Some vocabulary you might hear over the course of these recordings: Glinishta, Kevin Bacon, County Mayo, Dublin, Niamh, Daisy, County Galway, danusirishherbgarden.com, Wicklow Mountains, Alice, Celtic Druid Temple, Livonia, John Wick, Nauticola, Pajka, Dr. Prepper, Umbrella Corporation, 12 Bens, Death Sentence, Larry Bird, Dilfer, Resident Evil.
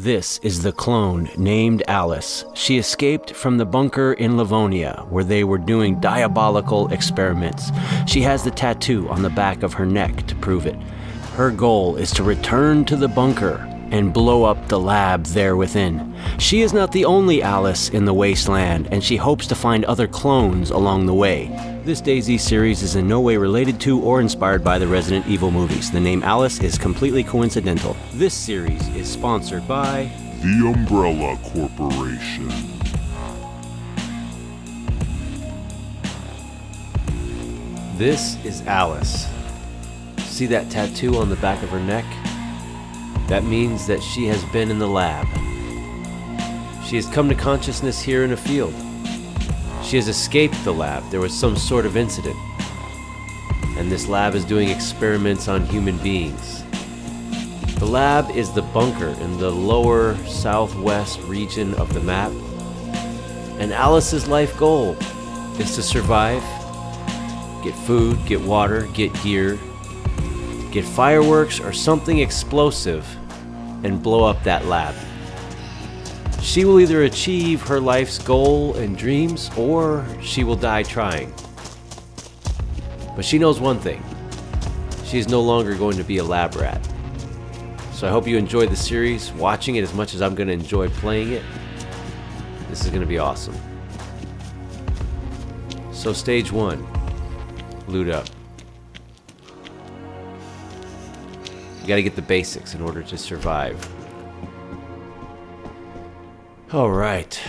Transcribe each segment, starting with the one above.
This is the clone named Alice. She escaped from the bunker in Livonia where they were doing diabolical experiments. She has the tattoo on the back of her neck to prove it. Her goal is to return to the bunker and blow up the lab there within. She is not the only Alice in the wasteland, and she hopes to find other clones along the way. This Daisy series is in no way related to or inspired by the Resident Evil movies. The name Alice is completely coincidental. This series is sponsored by the Umbrella Corporation. This is Alice. See that tattoo on the back of her neck? That means that she has been in the lab. She has come to consciousness here in a field. She has escaped the lab. There was some sort of incident. And this lab is doing experiments on human beings. The lab is the bunker in the lower southwest region of the map. And Alice's life goal is to survive, get food, get water, get gear, get fireworks or something explosive and blow up that lab. She will either achieve her life's goal and dreams or she will die trying. But she knows one thing. She is no longer going to be a lab rat. So I hope you enjoyed the series, watching it as much as I'm going to enjoy playing it. This is going to be awesome. So stage one, loot up. You gotta get the basics in order to survive. Alright.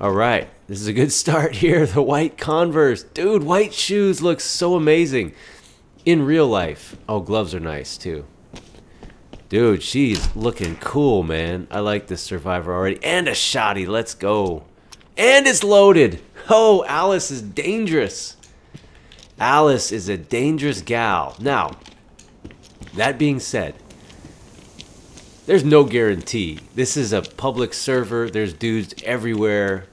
Alright, this is a good start here. The white Converse. Dude, white shoes look so amazing. In real life. Oh, gloves are nice too. Dude, she's looking cool, man. I like this survivor already. And a shotty, let's go. And it's loaded. Oh, Alice is dangerous. Alice is a dangerous gal. Now, that being said, there's no guarantee. This is a public server. There's dudes everywhere.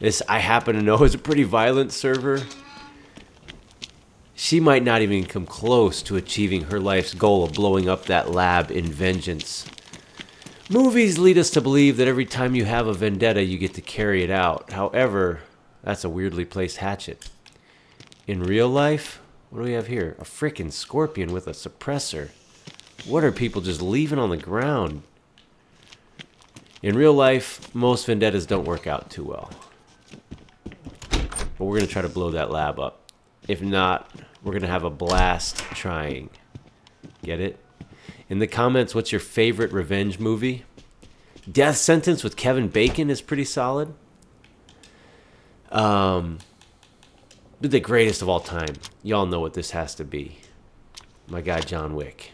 This, I happen to know, is a pretty violent server. She might not even come close to achieving her life's goal of blowing up that lab in vengeance. Movies lead us to believe that every time you have a vendetta, you get to carry it out. However, that's a weirdly placed hatchet. In real life, what do we have here? A frickin' scorpion with a suppressor. What are people just leaving on the ground? In real life, most vendettas don't work out too well. But we're gonna try to blow that lab up. If not, we're gonna have a blast trying. Get it? In the comments, what's your favorite revenge movie? Death Sentence with Kevin Bacon is pretty solid. The greatest of all time. Y'all know what this has to be. My guy, John Wick.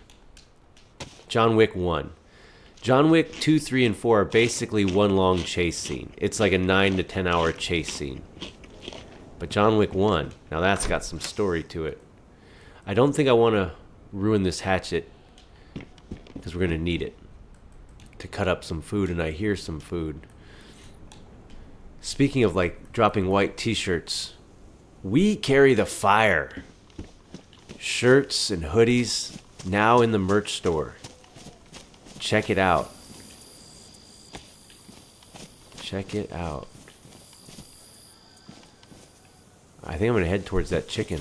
John Wick 1. John Wick 2, 3, and 4 are basically one long chase scene. It's like a 9 to 10 hour chase scene. But John Wick 1, now that's got some story to it. I don't think I want to ruin this hatchet because we're going to need it to cut up some food, and I hear some food. Speaking of like dropping white t-shirts, we carry the fire. Shirts and hoodies now in the merch store. Check it out. Check it out. I think I'm gonna head towards that chicken.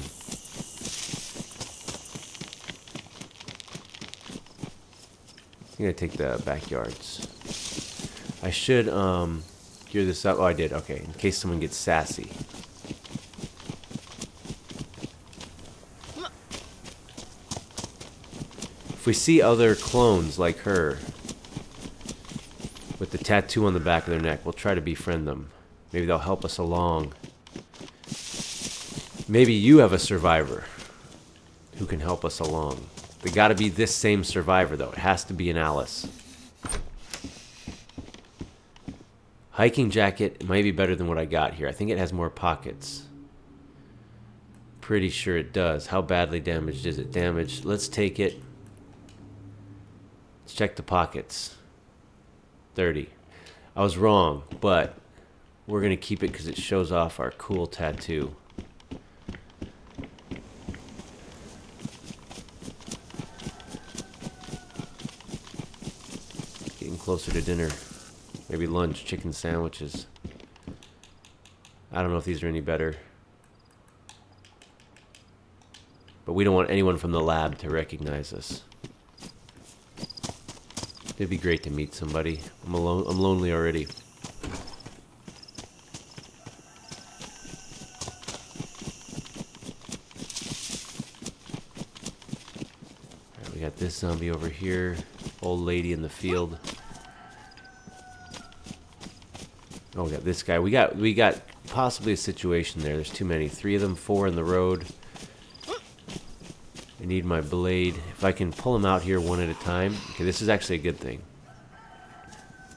I'm gonna take the backyards. I should gear this up. Oh, I did. Okay, in case someone gets sassy. We see other clones like her with the tattoo on the back of their neck. We'll try to befriend them. Maybe they'll help us along. Maybe you have a survivor who can help us along. They gotta be this same survivor though. It has to be an Alice. Hiking jacket might be better than what I got here. I think it has more pockets. Pretty sure it does. How badly damaged is it? Damaged. Let's take it. Let's check the pockets. 30. I was wrong, but we're going to keep it because it shows off our cool tattoo. closer to dinner. Maybe lunch, chicken sandwiches. I don't know if these are any better. But we don't want anyone from the lab to recognize us. It'd be great to meet somebody. I'm alone. I'm lonely already. Alright, we got this zombie over here. Old lady in the field. Oh, we got this guy. We got possibly a situation there. There's too many. 3 of them, 4 in the road. I need my blade. If I can pull them out here one at a time. Okay, this is actually a good thing.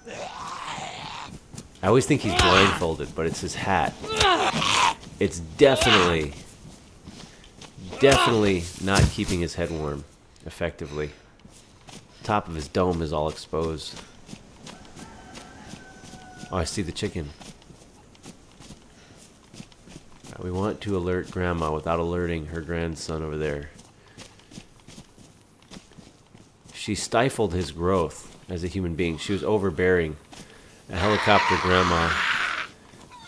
I always think he's blindfolded, but it's his hat. It's definitely not keeping his head warm effectively. Top of his dome is all exposed. Oh, I see the chicken. We want to alert Grandma without alerting her grandson over there. She stifled his growth as a human being. She was overbearing. A helicopter grandma.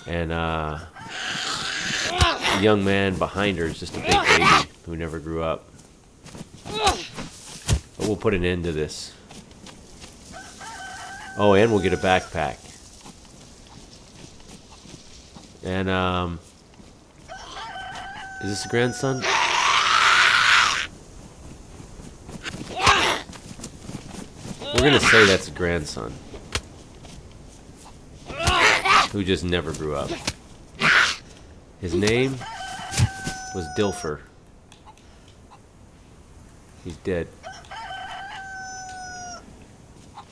And the young man behind her is just a big baby who never grew up. But we'll put an end to this. Oh, and we'll get a backpack. And, is this a grandson? We're gonna say that's a grandson who just never grew up. His name was Dilfer. He's dead.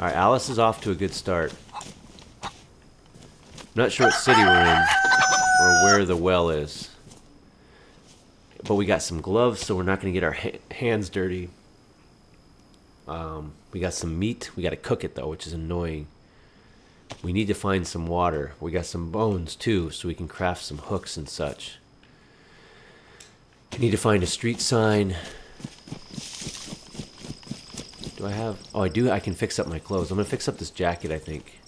Alright, Alice is off to a good start. I'm not sure what city we're in or where the well is. But we got some gloves, so we're not gonna get our hands dirty. We got some meat. We got to cook it, though, which is annoying. We need to find some water. We got some bones, too, so we can craft some hooks and such. We need to find a street sign. Do I have... Oh, I do. I can fix up my clothes. I'm going to fix up this jacket, I think.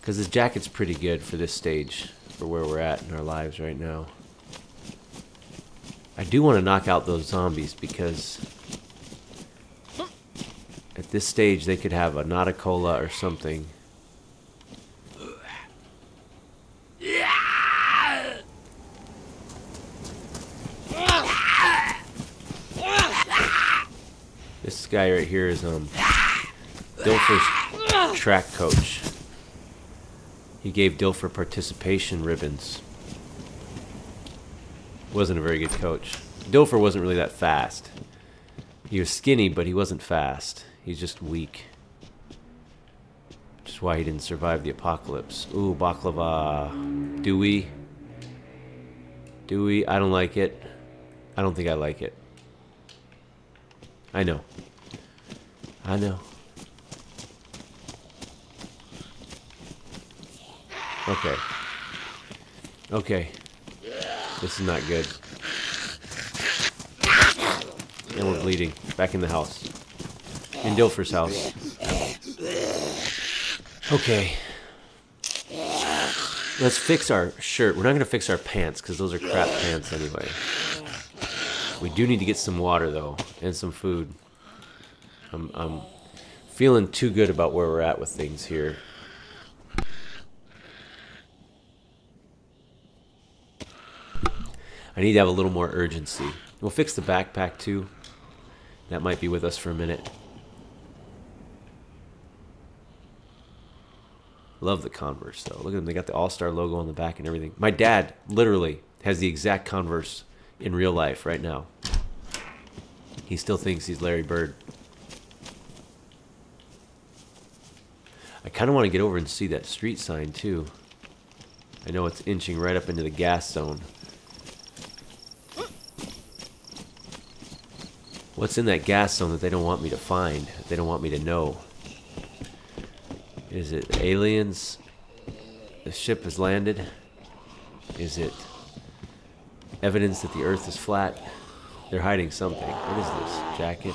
Because this jacket's pretty good for this stage, for where we're at in our lives right now. I do want to knock out those zombies, because... at this stage, they could have a Nauticola or something. This guy right here is Dilfer's track coach. He gave Dilfer participation ribbons. Wasn't a very good coach. Dilfer wasn't really that fast. He was skinny, but he wasn't fast. He's just weak. Which is why he didn't survive the apocalypse. Ooh, baklava. Do we? Do we? I don't like it. I don't think I like it. I know. I know. Okay. Okay. This is not good. And we're bleeding. Back in the house. In Dilfer's house. Okay. Let's fix our shirt. We're not going to fix our pants, because those are crap pants anyway. We do need to get some water, though, and some food. I'm feeling too good about where we're at with things here. I need to have a little more urgency. We'll fix the backpack, too. That might be with us for a minute. Love the Converse, though. Look at them. They got the All-Star logo on the back and everything. My dad, literally, has the exact Converse in real life right now. He still thinks he's Larry Bird. I kind of want to get over and see that street sign, too. I know it's inching right up into the gas zone. What's in that gas zone that they don't want me to find? They don't want me to know. Is it aliens? The ship has landed? Is it evidence that the earth is flat? They're hiding something. What is this? Jacket?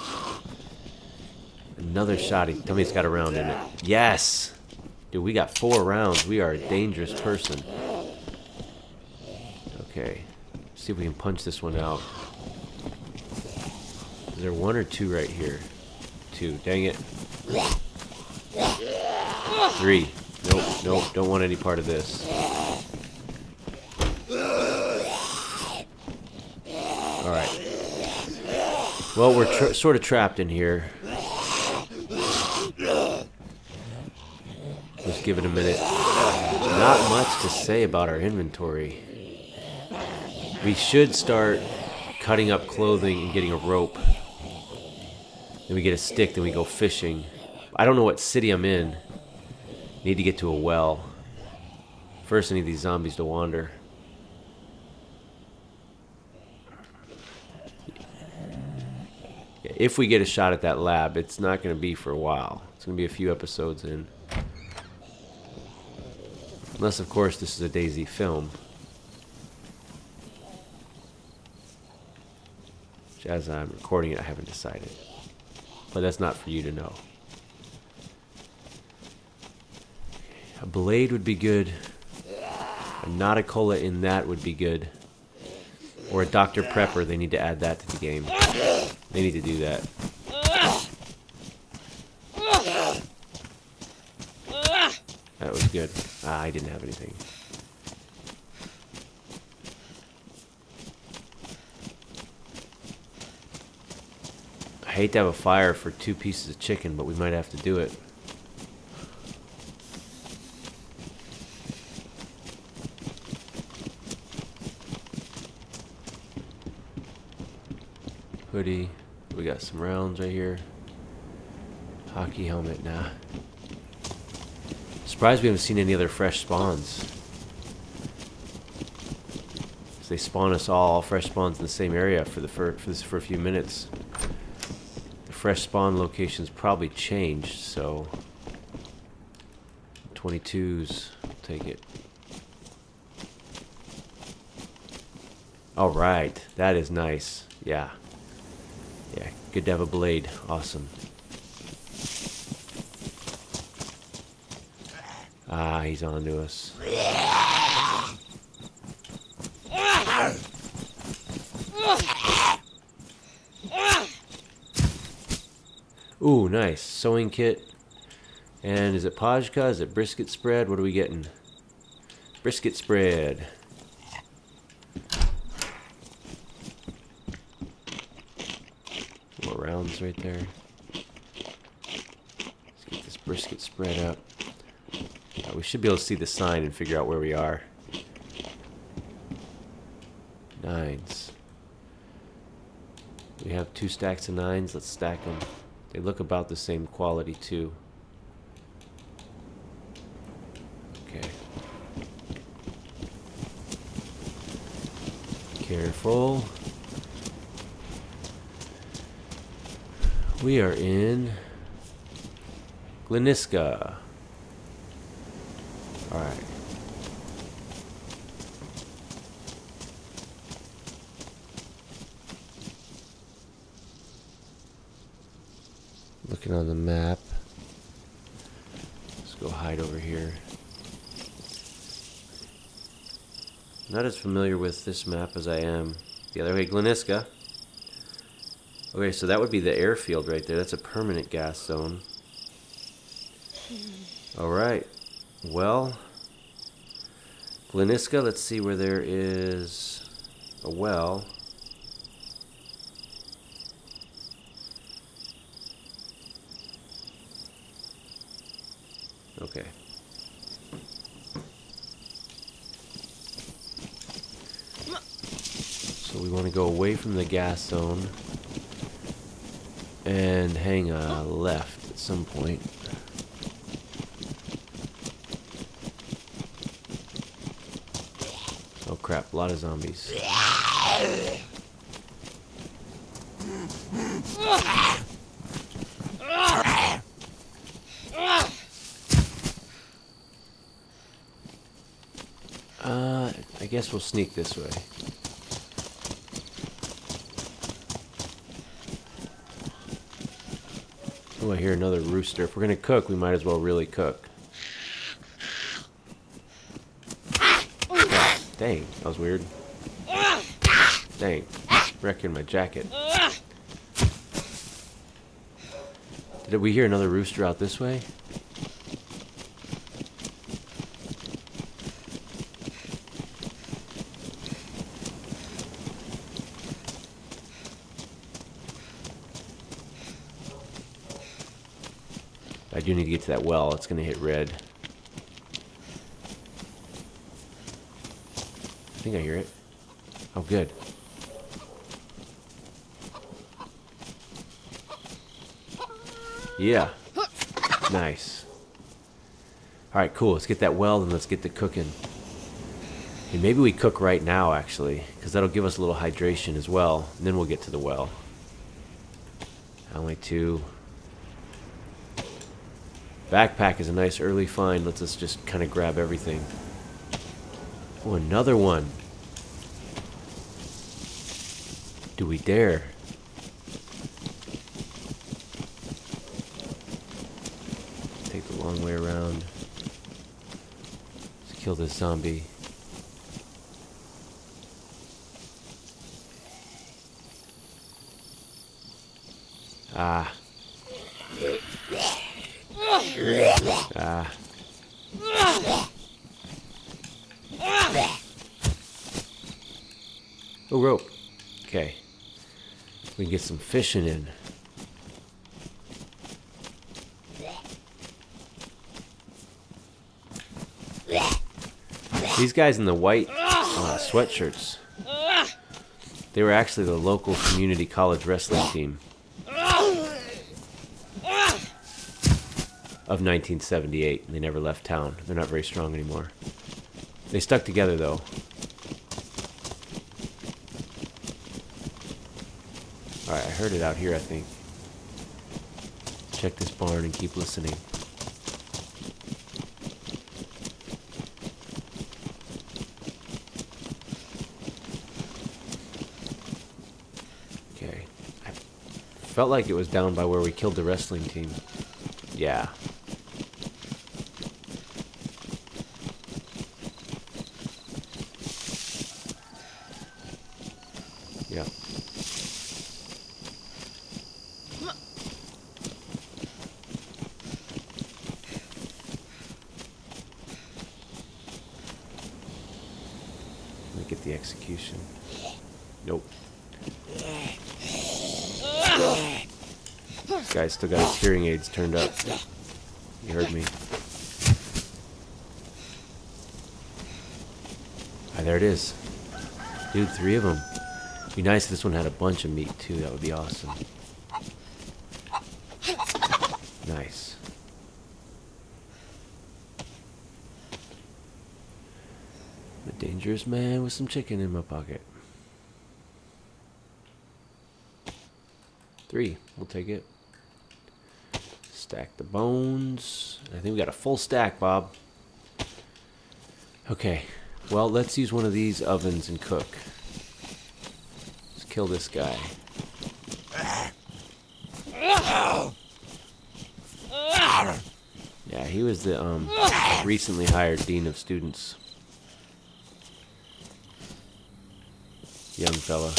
Another shotty. Tell me it's got a round in it. Yes! Dude, we got 4 rounds. We are a dangerous person. Okay. Let's see if we can punch this one out. Is there 1 or 2 right here? 2. Dang it. 3. Nope, nope. Don't want any part of this. Alright. Well, we're sort of trapped in here. Let's give it a minute. Not much to say about our inventory. We should start cutting up clothing and getting a rope. Then we get a stick, then we go fishing. I don't know what city I'm in. Need to get to a well. First, I need these zombies to wander. If we get a shot at that lab, it's not going to be for a while. It's going to be a few episodes in. Unless, of course, this is a Daisy film. Which, as I'm recording it, I haven't decided. But that's not for you to know. A blade would be good. A Nauticola in that would be good. Or a Dr. Prepper, they need to add that to the game. They need to do that. That was good. Ah, I didn't have anything. I hate to have a fire for 2 pieces of chicken, but we might have to do it. Hoodie. We got some rounds right here. Hockey helmet, nah. Surprised we haven't seen any other fresh spawns. So they spawn us all fresh spawns in the same area for a few minutes. The fresh spawn locations probably changed, so 22s, take it. All right, that is nice. Yeah. Yeah, good to have a blade. Awesome. Ah, he's on to us. Ooh, nice. Sewing kit. And is it Pajka? Is it brisket spread? What are we getting? Brisket spread. Rounds right there. Let's get this brisket spread up. We should be able to see the sign and figure out where we are. 9s. We have 2 stacks of 9s. Let's stack them. They look about the same quality too. Okay. Careful. We are in Glinishta. Alright. Looking on the map. Let's go hide over here. Not as familiar with this map as I am the other way, Glinishta. Okay, so that would be the airfield right there. That's a permanent gas zone. Alright. Well. Glinishta, let's see where there is a well. Okay. So we want to go away from the gas zone. And hang a left at some point. Oh crap, a lot of zombies. I guess we'll sneak this way. Oh, I hear another rooster. If we're going to cook, we might as well really cook. Oh, dang, that was weird. Dang, wrecking my jacket. Did we hear another rooster out this way? I do need to get to that well. It's going to hit red. I think I hear it. Oh, good. Yeah. Nice. Alright, cool. Let's get that well and let's get to cooking. And maybe we cook right now, actually, because that'll give us a little hydration as well. And then we'll get to the well. Only two. Backpack is a nice early find. Lets us just kind of grab everything. Oh, another one. Do we dare? Take the long way around. Let's kill this zombie. Ah. Ah. Oh, rope. Okay. We can get some fishing in. These guys in the white sweatshirts, they were actually the local community college wrestling team of 1978. They never left town. They're not very strong anymore. They stuck together, though. Alright, I heard it out here, I think. Check this barn and keep listening. Okay. I felt like it was down by where we killed the wrestling team. Yeah. Still got his hearing aids turned up. You heard me. Ah, there it is. Dude, 3 of them. It'd be nice if this one had a bunch of meat, too. That would be awesome. Nice. I'm a dangerous man with some chicken in my pocket. 3. We'll take it. Stack the bones. I think we got a full stack, Bob. Okay. Well, let's use one of these ovens and cook. Let's kill this guy. Yeah, he was the recently hired dean of students. Young fella.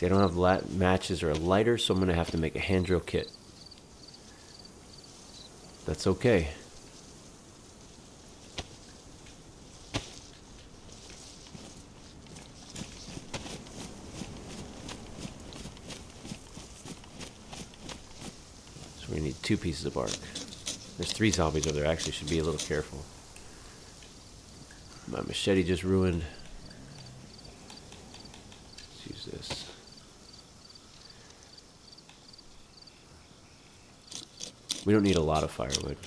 See, I don't have matches or a lighter, so I'm going to have to make a hand drill kit. That's okay. So we need 2 pieces of bark. There's 3 zombies over there. I actually should be a little careful. My machete just ruined. Let's use this. We don't need a lot of firewood.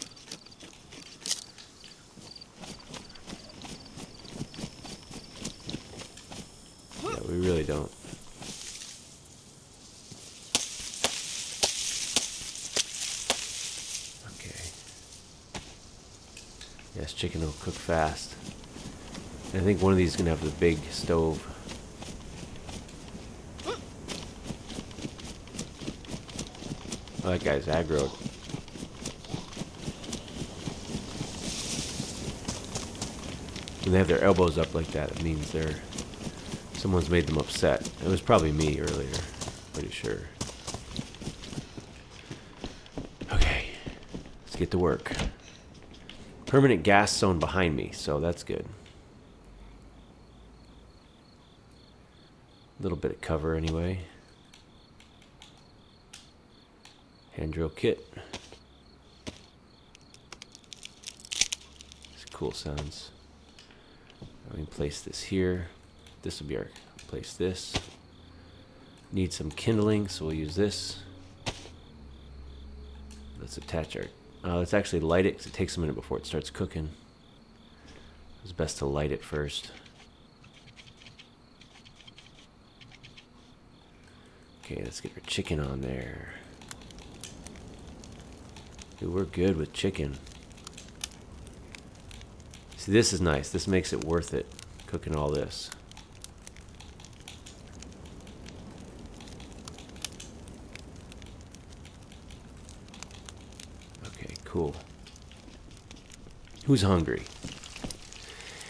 Yeah, we really don't. Okay. Yes, chicken will cook fast. And I think one of these is going to have the big stove. Oh, that guy's aggroed. When they have their elbows up like that, it means they're... someone's made them upset. It was probably me earlier. Pretty sure. Okay. Let's get to work. Permanent gas zone behind me, so that's good. A little bit of cover anyway. Hand drill kit. It's cool sounds. Let me place this here. This will be our place. This need some kindling, so we'll use this. Let's attach our. Let's actually light it because it takes a minute before it starts cooking. It's best to light it first. Okay, let's get our chicken on there. Dude, we're good with chicken. See, this is nice. This makes it worth it, cooking all this. Okay, cool. Who's hungry?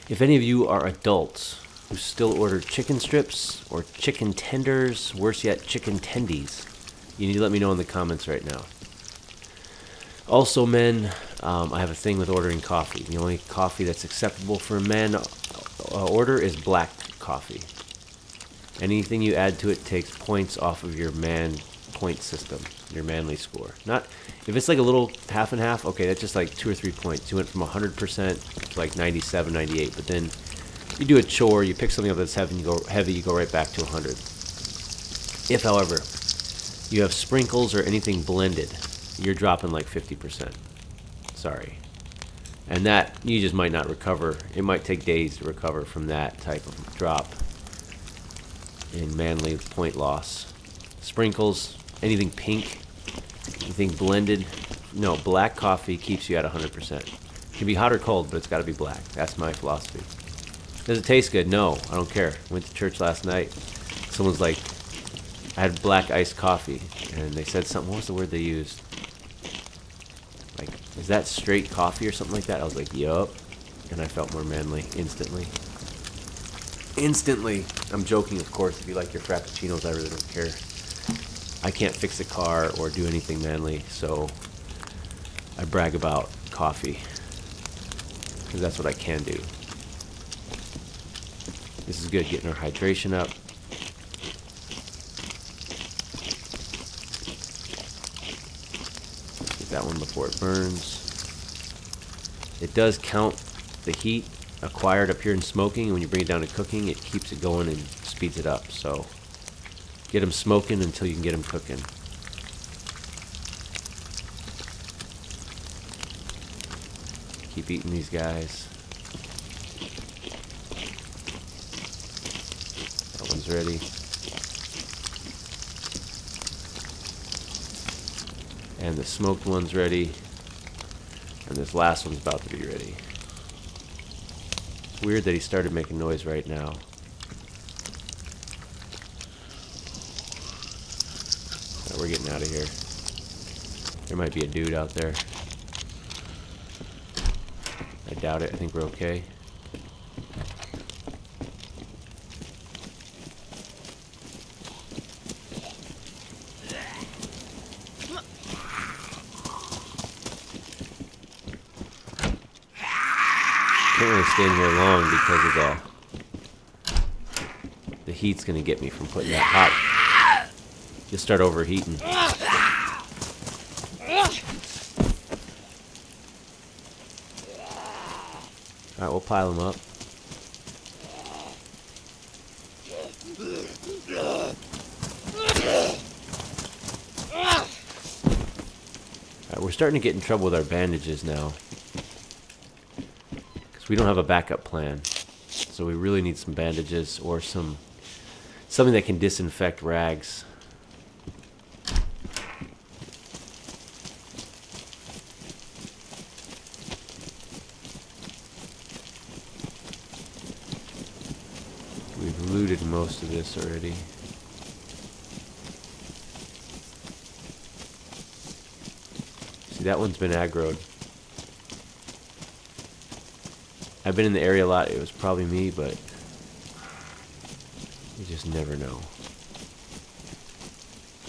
If any of you are adults who still order chicken strips or chicken tenders, worse yet, chicken tendies, you need to let me know in the comments right now. Also, men, I have a thing with ordering coffee. The only coffee that's acceptable for a man order is black coffee. Anything you add to it takes points off of your man point system, your manly score. Not if it's like a little half and half, okay, that's just like 2 or 3 points. You went from 100% to like 97, 98, but then you do a chore, you pick something up that's heavy, you go right back to 100. If, however, you have sprinkles or anything blended, you're dropping like 50%. Sorry. And that, you just might not recover. It might take days to recover from that type of drop in manly point loss. Sprinkles, anything pink, anything blended. No, black coffee keeps you at 100%. It can be hot or cold, but it's got to be black. That's my philosophy. Does it taste good? No, I don't care. Went to church last night. Someone's like, I had black iced coffee. And they said something, what was the word they used? Is that straight coffee or something like that? I was like, yup. And I felt more manly instantly. Instantly! I'm joking, of course. If you like your frappuccinos, I really don't care. I can't fix a car or do anything manly, so I brag about coffee. Because that's what I can do. This is good, getting our hydration up. That one before it burns. It does count the heat acquired up here in smoking, and when you bring it down to cooking, it keeps it going and speeds it up. So get them smoking until you can get them cooking. Keep eating these guys. That one's ready. And the smoked one's ready. And this last one's about to be ready. It's weird that he started making noise right now. Now we're getting out of here. There might be a dude out there. I doubt it. I think we're okay. Staying here long because of the heat's gonna get me from putting that hot. You'll start overheating. All right, we'll pile them up. All right, we're starting to get in trouble with our bandages now. We don't have a backup plan, so we really need some bandages or something that can disinfect rags. We've looted most of this already. See, that one's been aggroed. I've been in the area a lot. It was probably me, but you just never know.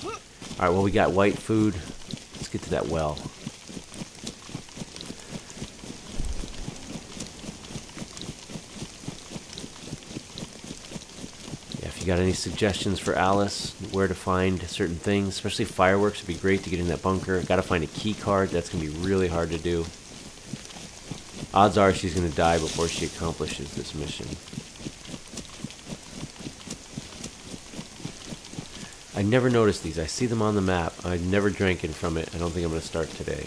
Alright, well, we got white food. Let's get to that well. Yeah, if you got any suggestions for Alice, where to find certain things, especially fireworks, would be great to get in that bunker. Gotta find a key card. That's gonna be really hard to do. Odds are she's going to die before she accomplishes this mission. I never noticed these. I see them on the map. I've never drank in from it. I don't think I'm going to start today.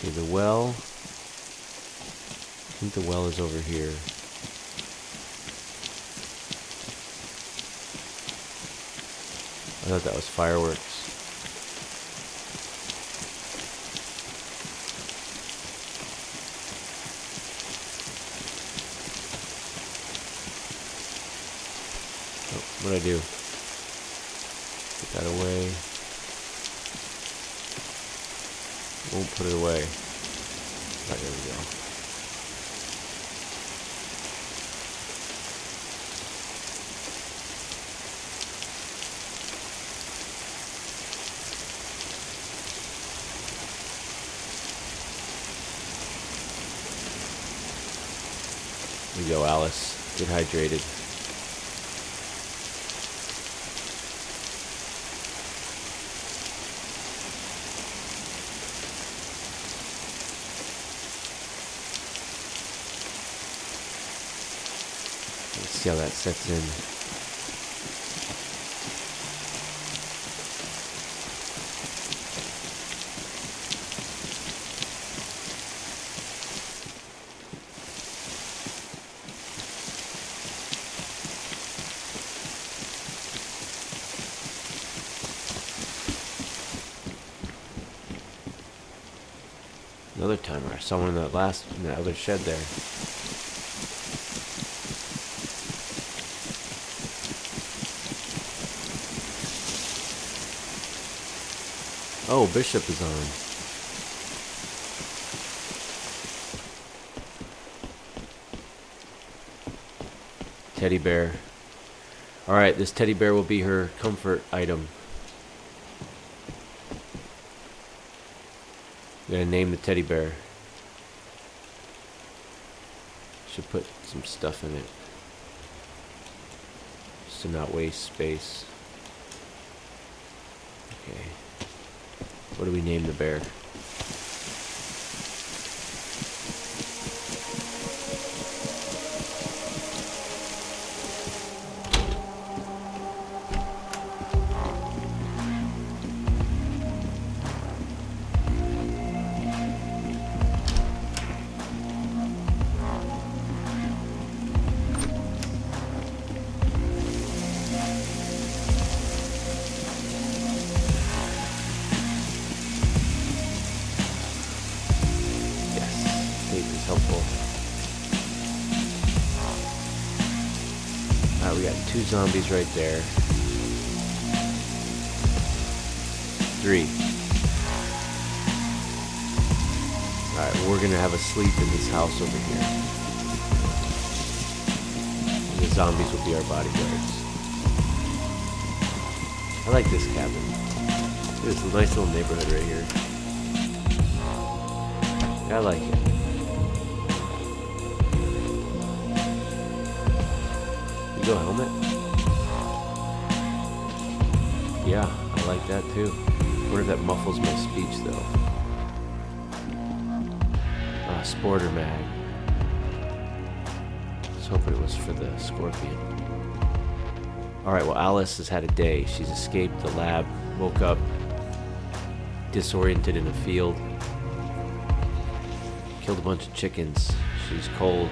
Okay, the well. I think the well is over here. I thought that was fireworks. Oh, what'd I do? Put that away. We'll put it away. Alright, there we go. Go, Alice. Get hydrated. Let's see how that sets in. Another timer. I saw one in that other shed there. Oh, Bishop is on. Teddy bear. Alright, this teddy bear will be her comfort item. I'm gonna name the teddy bear. Should put some stuff in it, just to not waste space. Okay. What do we name the bear? Helpful. Alright, we got 2 zombies right there. 3. Alright, we're gonna have a sleep in this house over here. And the zombies will be our bodyguards. I like this cabin. It's a nice little neighborhood right here. I like it. Go helmet. Yeah, I like that too. Wonder if that muffles my speech though. Ah, sporter mag. I was hoping it was for the scorpion. Alright, well, Alice has had a day. She's escaped the lab, woke up, disoriented in a field, killed a bunch of chickens. She's cold,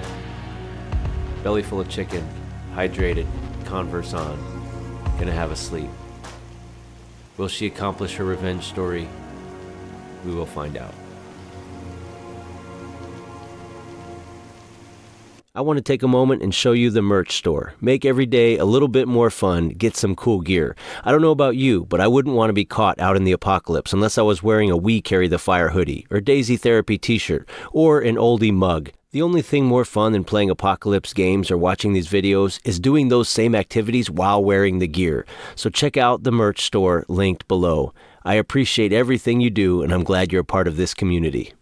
belly full of chicken. Hydrated, Converse on, gonna have a sleep. Will she accomplish her revenge story? We will find out. I want to take a moment and show you the merch store. Make every day a little bit more fun, get some cool gear. I don't know about you, but I wouldn't want to be caught out in the apocalypse unless I was wearing a We Carry the Fire hoodie, or Daisy Therapy t-shirt, or an oldie mug. The only thing more fun than playing apocalypse games or watching these videos is doing those same activities while wearing the gear. So check out the merch store linked below. I appreciate everything you do, and I'm glad you're a part of this community.